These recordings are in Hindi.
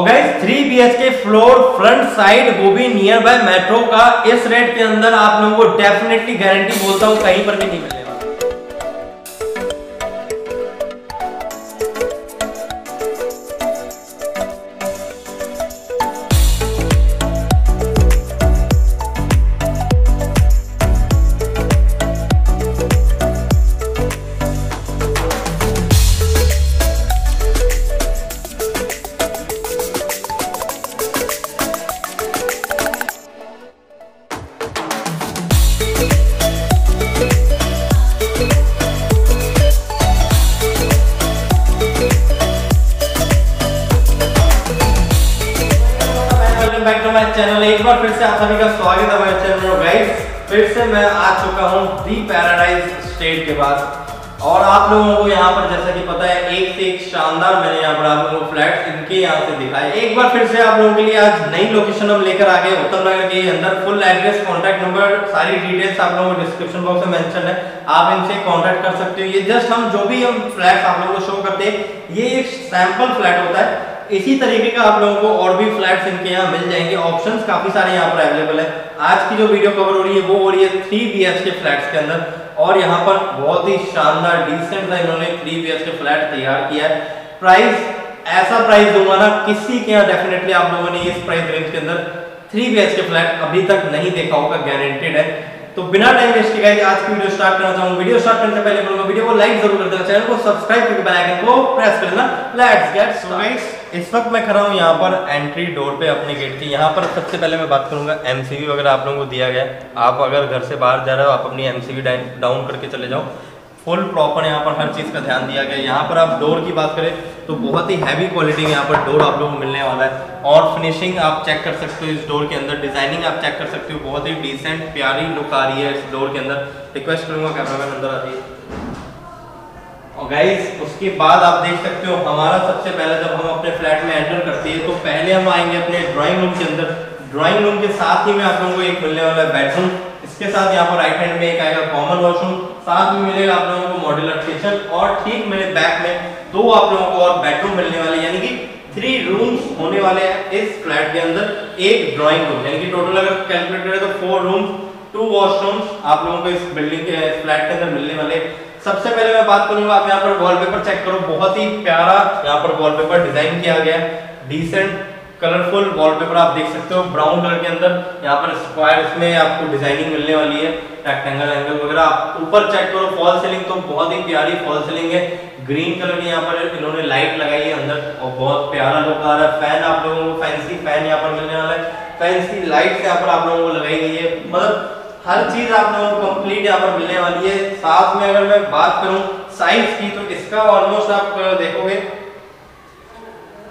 और guys 3 BHK floor front side वो भी नियर बाय मेट्रो का इस रेट के अंदर आप लोगों को डेफिनेटली गारंटी बोलता हूं कहीं पर भी नहीं चैनल। एक बार फिर से आप सभी का स्वागत है हमारे चैनल में गाइस। फिर से मैं आ चुका हूं दी पैराडाइज एस्टेट के बाद, और आप लोगों को यहां पर जैसा कि पता है एक से एक शानदार मैंने यहां पर आप लोगों को फ्लैट इनके यहां से दिखाए। एक बार फिर से आप लोगों के लिए आज नई लोकेशन हम लेकर आ गए उत्तम नगर के अंदर। फुल एड्रेस, कॉन्टैक्ट नंबर, सारी डिटेल्स आप लोगों को डिस्क्रिप्शन बॉक्स में मेंशन है, आप इनसे कॉन्टैक्ट कर सकते हो। ये जस्ट हम जो भी हम फ्लैट आप लोगों को शो करते हैं ये एक सैंपल फ्लैट होता है। इसी तरीके का आप लोगों को और भी फ्लैट्स इनके यहाँ मिल जाएंगे, ऑप्शंस काफी सारे यहाँ पर अवेलेबल है। आज की जो वीडियो कवर हो रही है वो हो रही है 3 BHK फ्लैट्स के अंदर, और यहाँ पर बहुत ही शानदार डिसेंट सा इन्होंने 3 BHK फ्लैट तैयार किया है। प्राइस ऐसा प्राइस दूंगा ना किसी के यहाँ, डेफिनेटली आप लोगों ने इस प्राइस रेंज के अंदर 3 BHK फ्लैट अभी तक नहीं देखा होगा, गारंटेड है। तो बिना टाइम वेस्ट किए आज की वीडियो स्टार्ट करना चाहूंगा। वीडियो स्टार्ट करने से पहले बोलूंगा वीडियो को लाइक जरूर कर देना, चैनल को सब्सक्राइब करके बेल आइकन को प्रेस कर लेना। Let's get start. इस वक्त मैं खड़ा हूं यहां पर एंट्री डोर पे अपने गेट की। यहां पर सबसे पहले मैं बात करूंगा एमसीबी वगैरह आप लोगों को दिया गया है। आप अगर घर से बाहर जा रहे हो आप अपनी एमसीबी डाउन करके चले जाओ, फुल प्रॉपर यहाँ पर हर चीज़ का ध्यान दिया गया है। यहाँ पर आप डोर की बात करें तो बहुत ही हैवी क्वालिटी में यहाँ पर डोर आप लोगों को मिलने वाला है, और फिनिशिंग आप चेक कर सकते हो इस डोर के अंदर, डिजाइनिंग आप चेक कर सकते हो। बहुत ही डिसेंट प्यारी लुक आ रही है इस डोर के अंदर। रिक्वेस्ट करूँगा कैमरामैन अंदर आ जाइए। और गाइस उसके बाद आप देख सकते हो हमारा सबसे पहले जब हम अपने फ्लैट में एंटर करते हैं तो पहले हम आएंगे अपने ड्राॅइंग रूम के अंदर। ड्राॅइंग रूम के साथ ही में आप लोगों को एक मिलने वाला है बेडरूम, इसके साथ यहाँ पर राइट हैंड में एक आएगा कॉमन वॉशरूम, साथ में मिलेगा आप लोगों को मॉड्यूलर किचन, और ठीक मेरे बैक में दो आप लोगों को और बेडरूम मिलने वाले, यानी कि 3 रूम्स होने वाले हैं इस फ्लैट के अंदर। एक ड्राइंग रूम, यानी कि टोटल अगर कैलकुलेट करें तो 4 रूम्स 2 वॉशरूम्स आप लोगों को इस बिल्डिंग के फ्लैट के अंदर मिलने वाले। सबसे पहले मैं बात करूंगा, आप यहाँ पर वॉलपेपर चेक करो, बहुत ही प्यारा यहाँ पर वॉलपेपर डिजाइन किया गया है। डिसेंट कलरफुल वॉलपेपर आप देख सकते हो ब्राउन कलर के अंदर। यहाँ पर स्क्वायर इसमें आपको डिजाइनिंग मिलने वाली है, रेक्टेंगल एंगल वगैरह। आप ऊपर चेक करो फॉल सीलिंग तो बहुत ही प्यारी फॉल सीलिंग है, ग्रीन कलर की यहाँ पर इन्होंने लाइट लगाई है अंदर और बहुत प्यारा लुक आ रहा है। फैन आप लोगों को फैंसी फैन यहाँ पर मिलने वाला है, फैंसी लाइट यहाँ पर आप लोगों को लगाई गई है। मतलब हर चीज आप लोगों को कंप्लीट यहाँ पर मिलने वाली है। साथ में अगर मैं बात करूँ साइज की तो इसका ऑलमोस्ट आप देखोगे,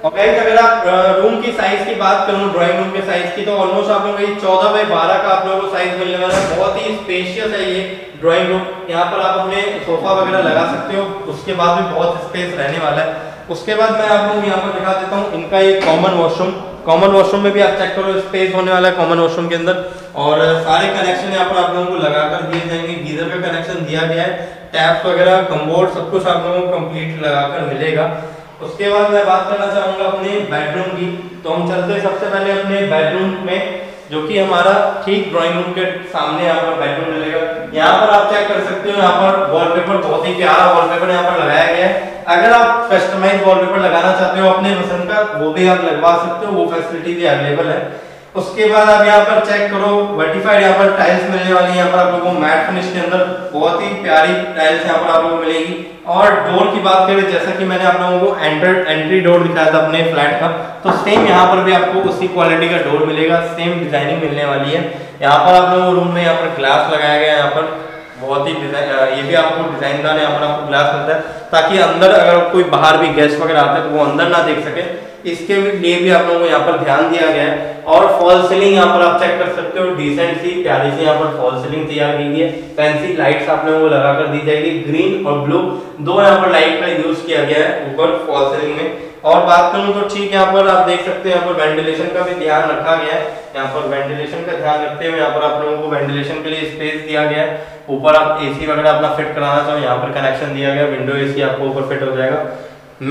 और गाइस अगर आप रूम की साइज की बात करूं ड्राइंग रूम के साइज की तो ऑलमोस्ट आप लोगों को 14x12 का आप लोगों को साइज मिलने वाला है। बहुत ही स्पेशियस है ये ड्राइंग रूम, यहाँ पर आप अपने सोफा वगैरह लगा सकते हो, उसके बाद भी बहुत स्पेस रहने वाला है। उसके बाद मैं आप लोगों को यहाँ पर दिखा देता हूँ इनका ये कॉमन वॉशरूम। कॉमन वॉशरूम में भी आप चेक करो स्पेस होने वाला है कॉमन वॉशरूम के अंदर, और सारे कनेक्शन यहाँ पर आप लोगों को लगाकर दिए जाएंगे। गीजर का कनेक्शन दिया गया है, टैप वगैरह कम्बोर्ड सब कुछ आप लोगों को कंप्लीट लगाकर मिलेगा। उसके बाद मैं बात करना चाहूँगा अपने बेडरूम की, तो हम चलते हैं सबसे पहले अपने बेडरूम में, जो कि हमारा ठीक ड्राइंग रूम के सामने यहाँ पर बेडरूम मिलेगा। यहाँ पर आप चेक कर सकते हो यहाँ पर वॉलपेपर, बहुत ही प्यारा वॉलपेपर यहाँ पर लगाया गया है। अगर आप कस्टमाइज वॉलपेपर लगाना चाहते हो अपने पसंद का वो भी आप लगवा सकते हो, वो फैसिलिटी भी अवेलेबल है। उसके बाद आप यहाँ पर चेक करो वर्टिफाइड यहाँ पर टाइल्स मिलने वाली है। यहाँ पर आप लोगों को मैट फिनिश के अंदर बहुत ही प्यारी टाइल्स यहाँ पर आप लोगों को मिलेगी। और डोर की बात करें जैसा कि मैंने आप लोगों को एंट्री डोर दिखाया था अपने फ्लैट का, तो सेम यहाँ पर भी आपको उसी क्वालिटी का डोर मिलेगा, सेम डिजाइनिंग मिलने वाली है। यहाँ पर आप लोगों को रूम में यहाँ पर ग्लास लगाया गया है, यहाँ पर बहुत ही डिजाइन, ये भी आपको डिजाइनदार यहाँ पर आपको ग्लास मिलता है ताकि अंदर अगर कोई बाहर भी गेस्ट वगैरह आता है तो वो अंदर ना देख सके, इसके लिए भी आप लोगों को यहाँ पर ध्यान दिया गया है। और फॉल सीलिंग यहाँ पर आप चेक कर सकते हो, डिसेंट सी प्यारी सी यहाँ पर फॉल सीलिंग तैयार की गई है। फैंसी लाइट्स आप लोगों को लगा कर दी जाएगी, ग्रीन और ब्लू 2 यहाँ पर लाइट का यूज किया गया है ऊपर फॉल सीलिंग में। और बात करूँ तो ठीक यहाँ पर आप देख सकते हैं यहाँ पर वेंटिलेशन का भी ध्यान रखा गया है। यहाँ पर वेंटिलेशन का ध्यान रखते हुए यहाँ पर आप लोगों को वेंटिलेशन के लिए स्पेस दिया गया है। ऊपर आप एसी वगैरह अपना फिट कराना चाहो यहाँ पर कनेक्शन दिया गया, विंडो एसी आपको ऊपर फिट हो जाएगा।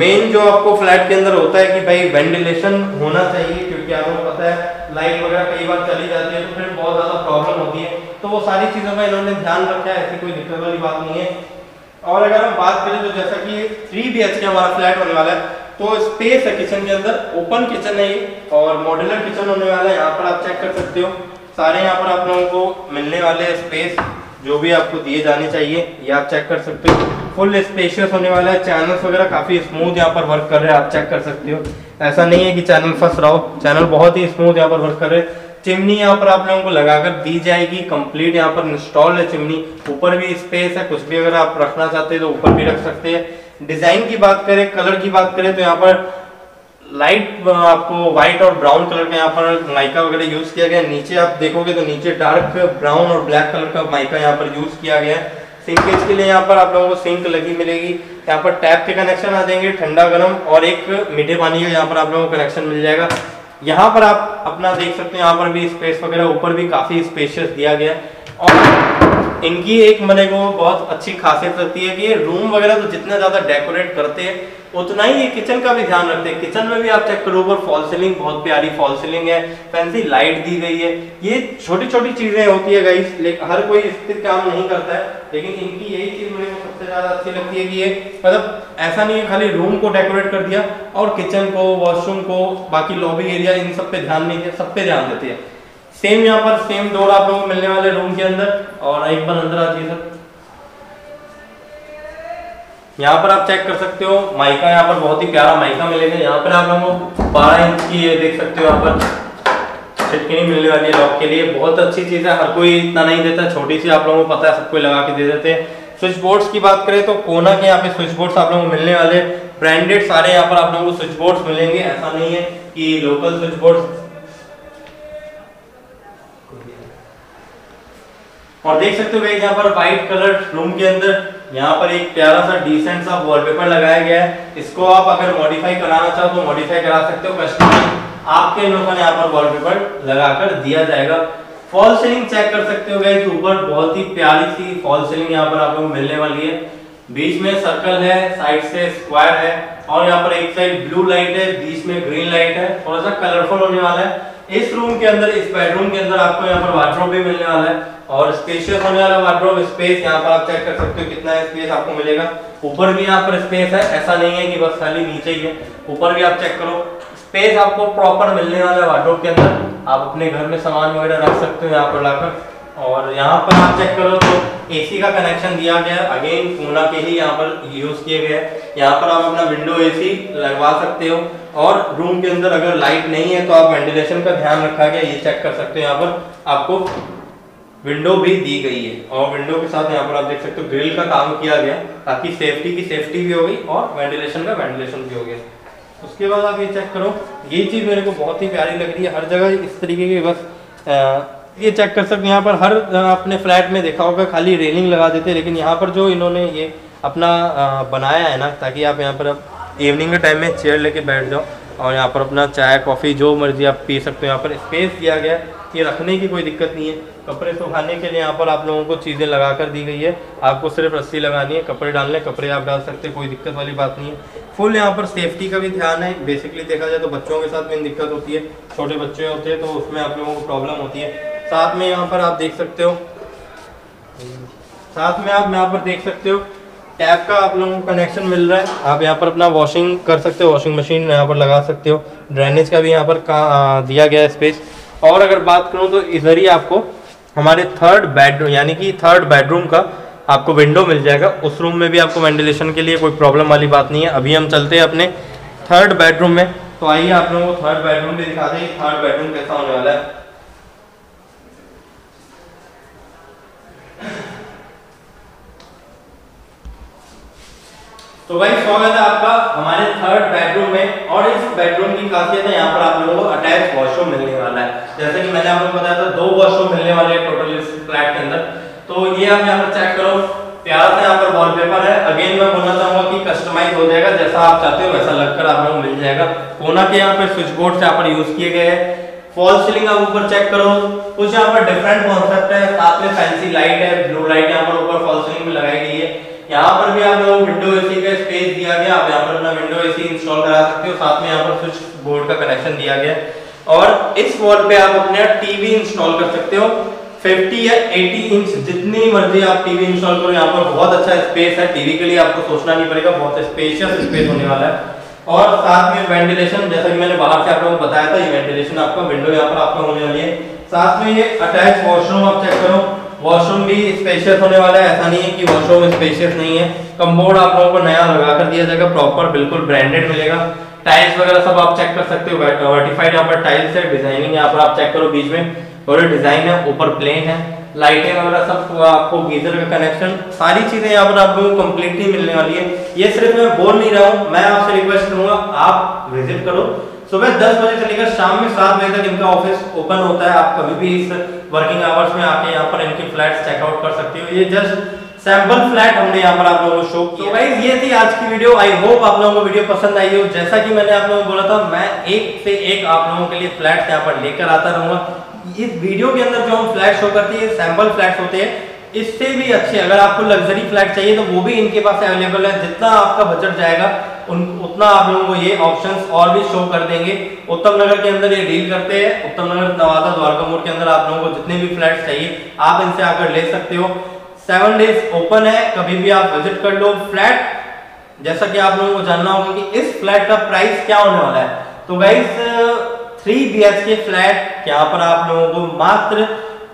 मेन जो आपको फ्लैट के अंदर होता है कि भाई वेंटिलेशन होना चाहिए, क्योंकि आपको पता है लाइट वगैरह कई बार चली जाती है तो फिर बहुत ज़्यादा प्रॉब्लम होती है, तो वो सारी चीज़ों का इन्होंने ध्यान रखा है, ऐसी कोई दिक्कत वाली बात नहीं है। और अगर हम बात करें तो जैसा कि 3 BHK हमारा फ्लैट होने वाला है, तो स्पेस है किचन के अंदर, ओपन किचन है ये और मॉड्यूलर किचन होने वाला है। यहाँ पर आप चेक कर सकते हो, सारे यहाँ पर आप लोगों को मिलने वाले स्पेस जो भी आपको दिए जाने चाहिए ये आप चेक कर सकते हो। फुल स्पेशियस होने वाला है, चैनल्स वगैरह काफ़ी स्मूथ यहाँ पर वर्क कर रहे हैं, आप चेक कर सकते हो। ऐसा नहीं है कि चैनल फंस रहा हो, चैनल बहुत ही स्मूथ यहाँ पर वर्क कर रहे हैं। चिमनी यहाँ पर आप लोगों को लगाकर दी जाएगी, कंप्लीट यहाँ पर इंस्टॉल है चिमनी। ऊपर भी स्पेस है, कुछ भी अगर आप रखना चाहते हैं तो ऊपर भी रख सकते हैं। डिज़ाइन की बात करें, कलर की बात करें तो यहाँ पर लाइट आपको व्हाइट और ब्राउन कलर का यहाँ पर माइका वगैरह यूज़ किया गया है। नीचे आप देखोगे तो नीचे डार्क ब्राउन और ब्लैक कलर का माइका यहाँ पर यूज़ किया गया है। सिंकेज के लिए यहाँ पर आप लोगों को सिंक लगी मिलेगी, यहाँ पर टैप के कनेक्शन आ जाएंगे, ठंडा गर्म और एक मीठे पानी का यहाँ पर आप लोगों को कनेक्शन मिल जाएगा। यहाँ पर आप अपना देख सकते हैं, यहाँ पर भी स्पेस वगैरह ऊपर भी काफ़ी स्पेशियस दिया गया है। और इनकी एक मने को बहुत अच्छी खासियत लगती है कि ये रूम वगैरह तो जितना ज़्यादा डेकोरेट करते हैं उतना ही ये किचन का भी ध्यान रखते हैं। किचन में भी आप चेक करो, ऊपर फॉल सीलिंग, बहुत प्यारी फॉल सीलिंग है, फैंसी लाइट दी गई है। ये छोटी छोटी चीजें होती है गाइस, लेकिन हर कोई इस पे काम नहीं करता है, लेकिन इनकी यही चीज मुझे सबसे ज्यादा अच्छी लगती है कि ये मतलब ऐसा नहीं है खाली रूम को डेकोरेट कर दिया और किचन को, वॉशरूम को, बाकी लॉबी एरिया, इन सब पे ध्यान नहीं दिया, सब पे ध्यान देती है। सेम यहाँ पर सेम डोर आप लोगों को मिलने वाले रूम के अंदर। और एक बार अंदर आ जाइए सर, यहाँ पर आप चेक कर सकते हो माइका, यहाँ पर बहुत ही प्यारा माइका मिलेगा। यहाँ पर आप लोगों को 12 इंच की ये देख सकते हो, यहाँ पर छिटकिनी मिलने वाली है लॉक के लिए, बहुत अच्छी चीज़ है, हर कोई इतना नहीं देता, छोटी सी आप लोगों को पता है सबको लगा के दे देते हैं। स्विच बोर्ड्स की बात करें तो कोना के यहाँ पे स्विच बोर्ड्स आप लोगों को मिलने वाले, ब्रांडेड सारे यहाँ पर आप लोगों को स्विच बोर्ड्स मिलेंगे, ऐसा नहीं है कि लोकल स्विच बोर्ड्स। और देख सकते हो भाई यहाँ पर वाइट कलर रूम के अंदर, यहाँ पर एक प्यारा सा डिसेंट सा वॉलपेपर लगाया गया है। इसको आप अगर मॉडिफाई कराना चाहो तो मॉडिफाई करा सकते हो, कस्टमर आपके अनुसार यहाँ पर वॉलपेपर लगाकर दिया जाएगा। फॉल सीलिंग चेक कर सकते हो गाइस, ऊपर बहुत ही प्यारी सी फॉल सीलिंग यहाँ पर आपको मिलने वाली है। बीच में सर्कल है, साइड से स्क्वायर है और यहाँ पर एक साइड ब्लू लाइट है, बीच में ग्रीन लाइट है, थोड़ा सा कलरफुल होने वाला है इस रूम के अंदर। इस बेडरूम के अंदर आपको यहाँ पर वार्डरोब भी मिलने वाला है और स्पेशियस होने वाला वार्डरोब स्पेस यहाँ पर आप चेक कर सकते हो कितना स्पेस आपको मिलेगा। ऊपर भी यहाँ पर स्पेस है, ऐसा नहीं है कि बस खाली नीचे ही है, ऊपर भी आप चेक करो, स्पेस आपको प्रॉपर मिलने वाला है वार्डरोब के अंदर। आप अपने घर में सामान वगैरह रख सकते हो यहाँ पर लाकर। और यहाँ पर आप चेक करो तो AC का कनेक्शन दिया गया है, अगेन कोना के ही यहाँ पर यूज़ किए गए हैं। यहाँ पर आप अपना विंडो AC लगवा सकते हो। और रूम के अंदर अगर लाइट नहीं है तो आप वेंटिलेशन का ध्यान रखा गया, ये चेक कर सकते हो। यहाँ पर आपको विंडो भी दी गई है और विंडो के साथ यहाँ पर आप देख सकते हो ग्रिल का काम किया गया, ताकि सेफ्टी की सेफ्टी भी हो गई और वेंटिलेशन का वेंटिलेशन भी हो गया। उसके बाद आप ये चेक करो, ये चीज़ मेरे को बहुत ही प्यारी लग रही है, हर जगह इस तरीके की बस ये चेक कर सकते हो। यहाँ पर हर अपने फ्लैट में देखा होगा खाली रेलिंग लगा देते, लेकिन यहाँ पर जो इन्होंने ये अपना बनाया है ना, ताकि आप यहाँ पर अब इवनिंग के टाइम में चेयर लेके बैठ जाओ और यहाँ पर अपना चाय कॉफ़ी जो मर्जी आप पी सकते हो। यहाँ पर स्पेस दिया गया है, ये रखने की कोई दिक्कत नहीं है। कपड़े सुखाने के लिए यहाँ पर आप लोगों को चीज़ें लगा कर दी गई है, आपको सिर्फ रस्सी लगानी है, कपड़े डालने कपड़े आप डाल सकते हैं, कोई दिक्कत वाली बात नहीं है। फुल यहाँ पर सेफ्टी का भी ध्यान है। बेसिकली देखा जाए तो बच्चों के साथ में दिक्कत होती है, छोटे बच्चे होते हैं तो उसमें आप लोगों को प्रॉब्लम होती है। साथ में यहाँ पर आप देख सकते हो, साथ में आप यहाँ पर देख सकते हो टैप का आप लोगों को कनेक्शन मिल रहा है, आप यहाँ पर अपना वॉशिंग कर सकते हो, वॉशिंग मशीन यहाँ पर लगा सकते हो। ड्रेनेज का भी यहाँ पर दिया गया है स्पेस। और अगर बात करूँ तो इधर ही आपको हमारे 3rd बेडरूम यानी कि 3rd बेडरूम का आपको विंडो मिल जाएगा। उस रूम में भी आपको वेंटिलेशन के लिए कोई प्रॉब्लम वाली बात नहीं है। अभी हम चलते हैं अपने 3rd बेडरूम में, तो आइए आप लोगों को 3rd बेडरूम भी दिखाते हैं 3rd बेडरूम कैसा होने वाला है। तो भाई स्वागत है आपका हमारे 3rd बेडरूम में। और इस बेडरूम की खासियत है यहाँ पर आप लोगों को अटैच वॉशरूम मिलने वाला है। जैसे कि मैंने आपको बताया था 2 वॉशरूम मिलने वाले हैं टोटल इस फ्लैट के अंदर। तो ये आप यहाँ पर चेक करो, प्यारा सा यहाँ पर वॉलपेपर है। अगेन मैं बोलना चाहूँगा कि कस्टमाइज हो जाएगा, जैसा आप चाहते हो वैसा लगकर आप लोगों को मिल जाएगा। कोना के यहाँ पर स्विच बोर्ड यहाँ पर यूज किए गए हैं। फॉल सीलिंग आप ऊपर चेक करो, कुछ यहाँ पर डिफरेंट कॉन्सेप्ट है। साथ में फैंसी लाइट है, ब्लू लाइट यहाँ पर ऊपर फॉल सीलिंग में लगाई गई है। यहाँ पर भी आप लोग विंडो एसी का स्पेस दिया गया, आप यहाँ पर अपना विंडो एसी इंस्टॉल करा सकते हो। साथ में यहाँ पर स्विच बोर्ड का कनेक्शन दिया गया और इस वॉल पे आप अपना टीवी इंस्टॉल कर सकते हो 50 या 80 इंच, जितनी मर्जी आप टीवी इंस्टॉल करो। यहाँ पर बहुत अच्छा स्पेस है टीवी के लिए, आपको सोचना नहीं पड़ेगा, बहुत स्पेशियस स्पेस होने वाला है। और साथ में वेंटिलेशन, जैसा कि मैंने बाहर से आप लोगों को बताया था, ये वेंटिलेशन आपका विंडो यहाँ पर आपका होने वाली है। साथ में ये अटैच वॉशरूम आप चेक करो, वॉशरूम भी स्पेशियस होने वाला है, ऐसा नहीं है कि वॉशरूम स्पेशियस नहीं है। कम्बोर्ड आप लोगों को नया लगा कर दिया जाएगा, प्रॉपर बिल्कुल ब्रांडेड मिलेगा। टाइल्स वगैरह सब आप चेक कर सकते हो, वर्टिफाइड यहाँ पर टाइल्स है। डिजाइनिंग यहाँ पर आप चेक करो, बीच में और डिजाइन है, ऊपर प्लेन है, लाइटें वगैरह सब, आपको गीजर का कनेक्शन, सारी चीजें यहाँ पर आपको कंप्लीटली मिलने वाली है। ये सिर्फ मैं बोल नहीं रहा हूँ, मैं आपसे रिक्वेस्ट करूंगा आप विजिट करो। सुबह 10 बजे से लेकर शाम में 7 बजे तक इनका ऑफिस ओपन होता है। आप कभी भी इस वर्किंग आवर्स में आके यहाँ पर इनके फ्लैट चेकआउट कर सकते हो। ये जस्ट सैंपल फ्लैट हमने यहाँ पर आप लोगों को शो किया। गाइस, ये थी आज की वीडियो। आई होप आप लोगों को वीडियो पसंद आई हो। जैसा कि मैंने आप लोगों को बोला था, मैं एक से एक आप लोगों के लिए फ्लैट यहाँ पर लेकर आता रहूंगा। इस वीडियो के अंदर जो हम फ्लैट शो करते हैं, सैंपल फ्लैट होते हैं, इससे भी अच्छे अगर आपको लग्जरी फ्लैट चाहिए तो वो भी इनके पास अवेलेबल है। जितना आपका बजट जाएगा उतना आप लोगों को ये ऑप्शंस और भी शो कर देंगे। उत्तम नगर के अंदर ये डील करते हैं, उत्तम नगर नवादा द्वारका मोड़ के अंदर आप लोगों को जितने भी फ्लैट चाहिए आप इनसे आकर ले सकते हो। 7 डेज ओपन है, कभी भी आप विजिट कर लो। फ्लैट, जैसा कि आप लोगों को जानना होगा कि इस फ्लैट का प्राइस क्या होने वाला है, तो गाइस 3 BHK फ्लैट यहाँ पर आप लोगों को मात्र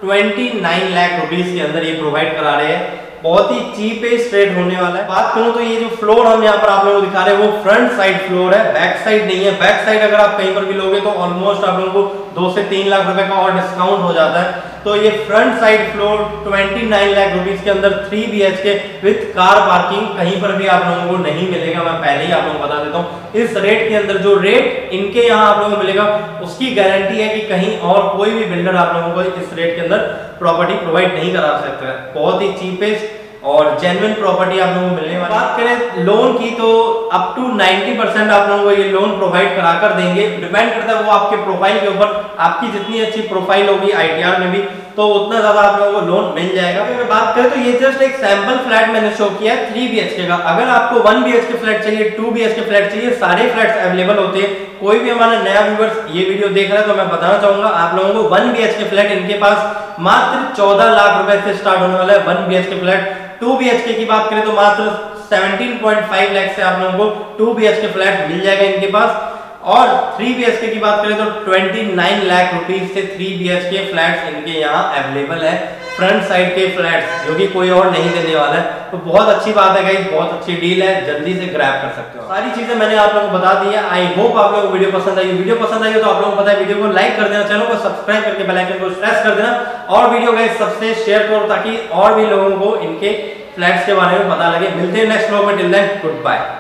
29 लाख रुपीस के अंदर ये प्रोवाइड करा रहे हैं। बहुत ही चीपेस्ट रेट होने वाला है। बात करूं तो ये जो फ्लोर हम यहाँ पर आप लोगों को दिखा रहे हैं वो फ्रंट साइड फ्लोर है, बैक साइड नहीं है। बैक साइड अगर आप कहीं पर भी लोगे तो ऑलमोस्ट आप लोगों को 2 से 3 लाख रुपए का और डिस्काउंट हो जाता है। तो ये front side floor 29 lakh rupees के अंदर 3 BHK विथ कार पार्किंग कहीं पर भी आप लोगों को नहीं मिलेगा। मैं पहले ही आप लोगों को बता देता हूँ, इस रेट के अंदर जो रेट इनके यहाँ आप लोगों को मिलेगा उसकी गारंटी है कि कहीं और कोई भी बिल्डर आप लोगों को इस रेट के अंदर प्रॉपर्टी प्रोवाइड नहीं करा सकता है। बहुत ही चीपेस्ट और जेन्युइन प्रॉपर्टी आप लोगों को मिलने वाली। बात करें लोन की, तो अप टू 90% आप लोगों को ये लोन प्रोवाइड करा कर देंगे। डिपेंड करता है वो आपके प्रोफाइल के ऊपर, आपकी जितनी अच्छी प्रोफाइल होगी आईटीआर में भी तो उतना ज्यादा आप लोगों को लोन मिल जाएगा। मैं बात करें तो ये जस्ट एक सैंपल फ्लैट मैंने शो किया है 3 BHK का। अगर आपको 1 BHK फ्लैट चाहिए, 2 BHK फ्लैट चाहिए, सारे फ्लैट्स अवेलेबल होते हैं। कोई भी हमारा नया व्यूवर्स ये वीडियो देख रहा है तो मैं बताना चाहूंगा आप लोगों को 1 BHK फ्लैट इनके पास मात्र 14 लाख रुपए से स्टार्ट होने वाला है 1 BHK फ्लैट। 2 BHK की बात करें तो मात्र 17.5 लाख से आप लोगों को 2 BHK फ्लैट मिल जाएगा इनके पास। और 3 BHK की बात करें तो 29 लाख रुपीस से 3 BHK फ्लैट्स इनके यहाँ अवेलेबल है। फ्रंट साइड के फ्लैट्स जो कि कोई और नहीं देने वाला है, तो बहुत अच्छी बात है गाइस, बहुत अच्छी डील है, जल्दी से ग्रैब कर सकते हो। सारी चीजें मैंने आप लोगों को बता दी है। आई होप आप लोगों को वीडियो पसंद आई। वीडियो पसंद आई हो तो आप लोगों को पता है वीडियो को लाइक कर देना, चैनल को सब्सक्राइब करके बेल आइकन को प्रेस कर देना और वीडियो गाइस सबसे शेयर करो ताकि और भी लोगों को इनके फ्लैट्स के बारे में पता लगे। मिलते हैं नेक्स्ट व्लॉग में, टिल देन गुड बाय।